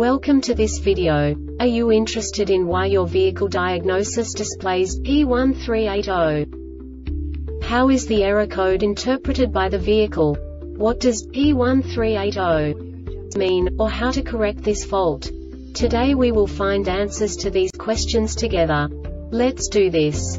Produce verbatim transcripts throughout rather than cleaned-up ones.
Welcome to this video. Are you interested in why your vehicle diagnosis displays P one three eight zero? How is the error code interpreted by the vehicle? What does P one three eight zero mean, or how to correct this fault? Today we will find answers to these questions together. Let's do this.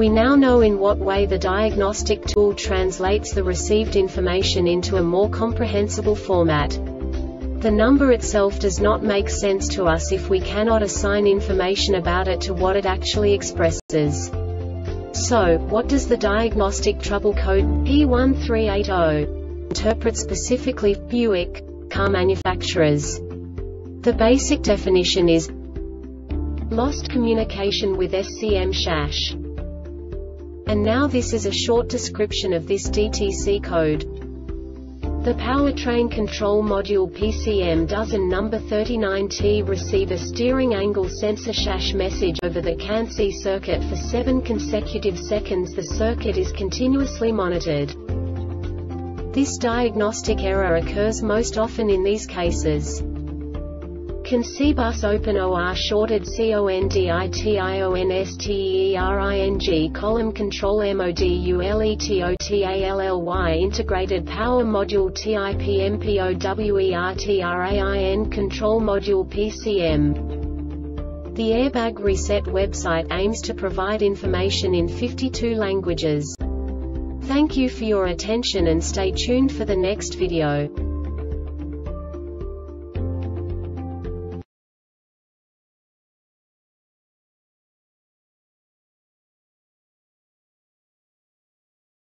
We now know in what way the diagnostic tool translates the received information into a more comprehensible format. The number itself does not make sense to us if we cannot assign information about it to what it actually expresses. So, what does the diagnostic trouble code P one three eight zero interpret specifically for Buick car manufacturers? The basic definition is lost communication with S C M S A S. And now this is a short description of this D T C code. The powertrain control module P C M doesn't number thirty-nine T receive a steering angle sensor S A S message over the C A N C circuit for seven consecutive seconds. The circuit is continuously monitored. This diagnostic error occurs most often in these cases. C A N C bus open or shorted C O N D I T I O N S T E R I N G column control M O D U L E T O T A L L Y integrated power module T I P M P O W E R T R A I N control module P C M. The Airbag Reset website aims to provide information in fifty-two languages. Thank you for your attention and stay tuned for the next video.